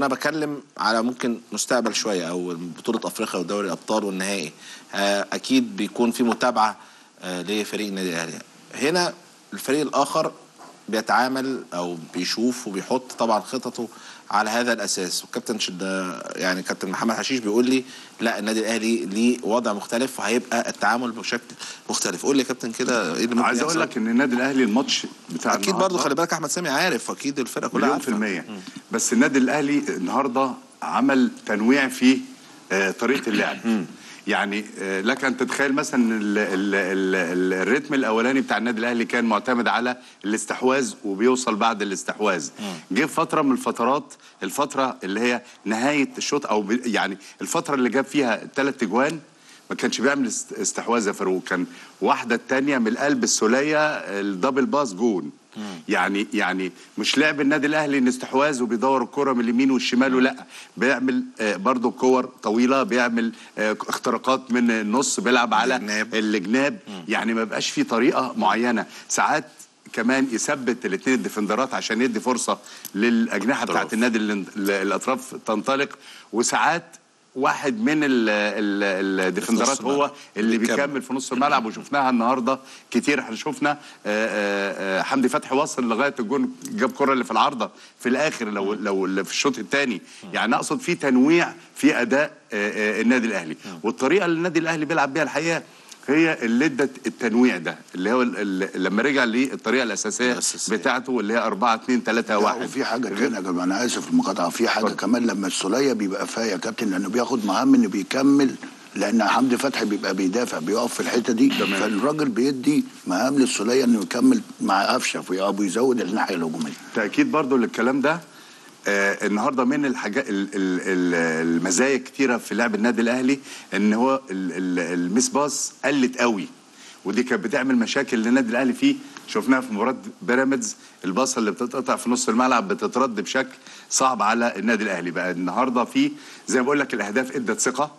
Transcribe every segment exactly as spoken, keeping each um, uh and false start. فانا بكلم على ممكن مستقبل شويه او بطوله افريقيا ودوري الابطال والنهائي، اكيد بيكون في متابعه لفريق النادي الاهلي. هنا الفريق الاخر بيتعامل او بيشوف وبيحط طبعا خططه على هذا الاساس، والكابتن يعني كابتن محمد حشيش بيقول لي لا النادي الاهلي ليه وضع مختلف وهيبقى التعامل بشكل مختلف. قول لي يا كابتن كده ايه اللي ممكن عايز اقول لك؟ ان النادي الاهلي الماتش بتاع اكيد برضه خلي بالك احمد سامي عارف اكيد الفرقه كلها عارفه في المية. بس النادي الاهلي النهارده عمل تنويع في طريقه اللعب. يعني لك ان تتخيل مثلا الريتم الاولاني بتاع النادي الاهلي كان معتمد على الاستحواذ وبيوصل بعد الاستحواذ. جه فتره من الفترات، الفتره اللي هي نهايه الشوط او يعني الفتره اللي جاب فيها الثلاث اجوان ما كانش بيعمل استحواذ يا فاروق، كان واحده الثانيه من القلب السوليه الدبل باس جون. يعني يعني مش لعب النادي الاهلي ان استحواذ وبيدور الكره من اليمين والشمال، ولا بيعمل برضه كور طويله، بيعمل اختراقات من النص، بيلعب على الجناب, الجناب. يعني ما بقاش في طريقه معينه. ساعات كمان يثبت الاثنين الديفندرات عشان يدي فرصه للاجنحه بتاعت النادي الاطراف تنطلق، وساعات واحد من الديفندرات هو اللي بيكمل في نص الملعب، وشفناها النهارده كتير. احنا شفنا حمدي فتحي وصل لغايه الجون، جاب كره اللي في العارضه في الاخر لو لو في الشوط الثاني. يعني اقصد في تنويع في اداء النادي الاهلي، والطريقه اللي النادي الاهلي بيلعب بيها الحقيقه هي اللي ادت التنويع ده، اللي هو لما رجع للطريقه الاساسيه بتاعته واللي هي أربعة اتنين تلاتة واحد. وفي حاجه كمان يا جماعه، انا اسف في المقاطعه، في حاجه فضل. كمان لما السوليه بيبقى فيها يا كابتن، لانه بياخد مهام انه بيكمل، لان حمدي فتحي بيبقى بيدافع بيقف في الحته دي، فالراجل بيدي مهام للسوليه انه يكمل مع افشف ويزود الناحيه الهجوميه. تاكيد برضو للكلام ده. آه النهارده من الحاجات المزايا كتيره في لعب النادي الاهلي ان هو الميس باس قلت قوي، ودي كانت بتعمل مشاكل للنادي الاهلي فيه. شفناها في مباراه بيراميدز، الباصه اللي بتتقطع في نص الملعب بتترد بشكل صعب على النادي الاهلي. بقى النهارده فيه زي ما بقول لك الاهداف ادت ثقه،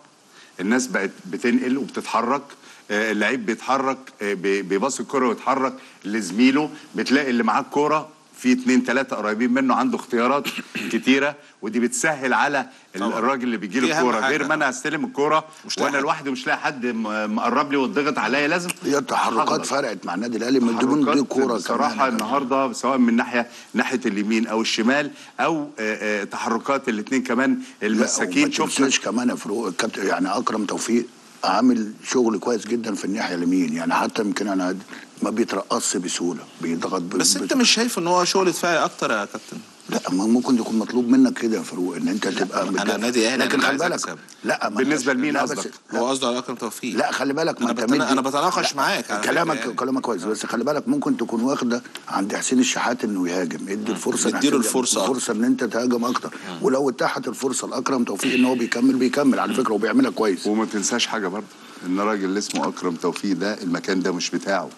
الناس بقت بتنقل وبتتحرك، آه اللعيب بيتحرك، آه بيباص الكره ويتحرك لزميله، بتلاقي اللي معاه الكوره في اتنين تلاتة قريبين منه، عنده اختيارات كتيرة، ودي بتسهل على الراجل اللي بيجي له الكورة. غير ما انا هستلم الكورة وانا لوحدي مش لاقي حد مقرب لي واتضغط عليا، لازم هي التحركات فرقت مع النادي الاهلي من ضمن دي كورة بصراحة النهارده، سواء من ناحية ناحية اليمين او الشمال او آآ آآ تحركات الاثنين كمان المساكين. شفنا كمان يا فاروق الكابتن يعني اكرم توفيق عامل شغل كويس جدا في الناحيه اليمين، يعني حتى يمكن انا ما بيترقصش بسهوله، بيضغط بس, بس انت مش شايف ان هو شغل دفاعي اكتر يا كابتن؟ لا ممكن يكون مطلوب منك كده يا فاروق ان انت تبقى انا نادي اهلي، لكن خلي بالك لا بالنسبه لمين قصدك؟ هو قصده على اكرم توفيق. لا خلي بالك ما انت انا بتناقش معاك، كلامك كلامك كويس، بس خلي بالك ممكن تكون واخده عند حسين الشحات انه يهاجم، ادي الفرصه اديله الفرصه الفرصه ان انت تهاجم اكتر، ولو اتاحت الفرصه لاكرم توفيق ان هو بيكمل بيكمل على فكره وبيعملها كويس. وما تنساش حاجه برضه ان الراجل اللي اسمه اكرم توفيق ده المكان ده مش بتاعه،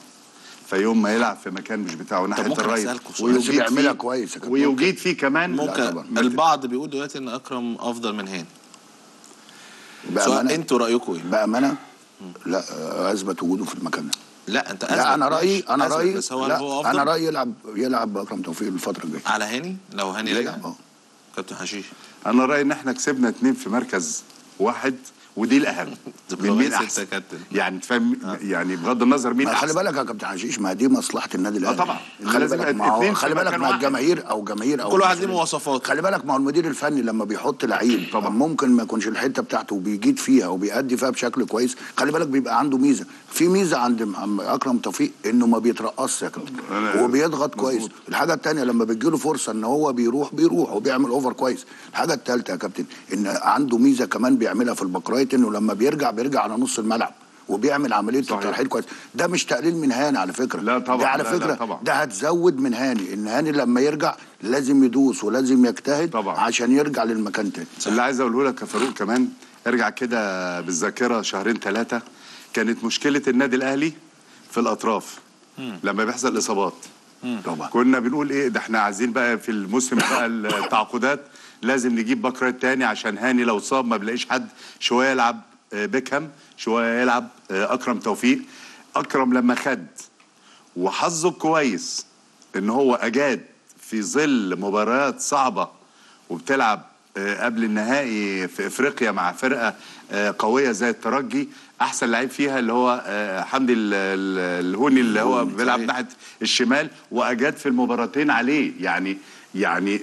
فيوم ما يلعب في مكان مش بتاعه ناحيه الرايت ويعملها كويس ويوجد فيه كمان ممكن. البعض بيقول دلوقتي ان اكرم افضل من هاني، بأمانة انتوا رايكم ايه؟ بأمانة لا اثبت وجوده في المكان ده. لا انت لا انا رايي انا رايي انا رايي يلعب يلعب اكرم توفيق الفتره الجايه على هاني لو هاني رجع. كابتن حشيش انا رايي ان احنا كسبنا اثنين في مركز واحد، ودي الاهم. مين احسن يعني تفهم آه. يعني بغض النظر مين احسن. خلي بالك يا كابتن حشيش ما دي مصلحه النادي الاهلي. اه طبعا خلي بالك مع خلي بالك مع الجماهير او جماهير او كل واحد له مواصفات. خلي بالك مع المدير الفني لما بيحط لعيب طبعا ممكن ما يكونش الحته بتاعته وبيجيد فيها وبيأدي فيها بشكل كويس، خلي بالك بيبقى عنده ميزه، في ميزه عند اكرم توفيق انه ما بيترقصش يا كابتن وبيضغط كويس. الحاجه الثانيه لما بتجيله فرصه ان هو بيروح بيروح وبيعمل اوفر كويس. الحاجه الثالثه يا كابتن ان عنده ميزه كمان بيعملها في البكرايه انه لما بيرجع بيرجع على نص الملعب وبيعمل عمليه ترحيل كويس. ده مش تقليل من هاني على فكره، لا طبعا ده على لا فكره لا طبعا. ده هتزود من هاني ان هاني لما يرجع لازم يدوس ولازم يجتهد طبعا عشان يرجع للمكان تاني. اللي عايز اقوله لك يا فاروق كمان، ارجع كده بالذاكره شهرين ثلاثه، كانت مشكله النادي الاهلي في الاطراف مم. لما بيحصل اصابات طبعا كنا بنقول ايه ده احنا عايزين بقى في الموسم بقى التعاقدات لازم نجيب باك رايت تاني عشان هاني لو صاب ما بلاقيش حد، شويه يلعب بيكهام شويه يلعب اكرم توفيق. اكرم لما خد وحظه كويس ان هو اجاد في ظل مباريات صعبه وبتلعب قبل النهائي في افريقيا مع فرقه قويه زي الترجي، احسن لعيب فيها اللي هو حمدي الهوني اللي هو بيلعب ناحيه الشمال، واجاد في المباراتين عليه يعني يعني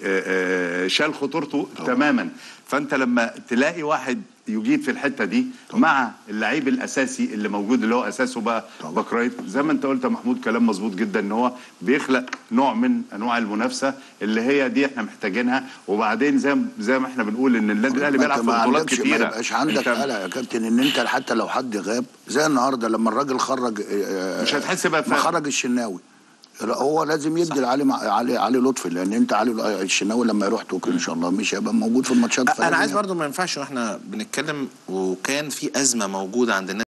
شال خطورته تماما. فانت لما تلاقي واحد يجيد في الحته دي طبعا. مع اللعيب الاساسي اللي موجود اللي هو اساسه بقى بكرايت، زي ما انت قلت يا محمود كلام مظبوط جدا، ان هو بيخلق نوع من انواع المنافسه اللي هي دي احنا محتاجينها. وبعدين زي زي ما احنا بنقول ان النادي الاهلي بيلعب في بطولات كتيره، ما يبقاش عندك قلق يا كابتن ان انت حتى لو حد غاب زي النهارده لما الراجل خرج مش هتحس بقى فعلا. خرج الشناوي هو لازم يدي لعلي علي علي لطفي، لان انت علي الشناوي لما يروح توكل ان شاء الله مش هيبقى موجود في الماتشات. انا عايز برضو ما ينفعش واحنا بنتكلم وكان في ازمه موجوده عند الناس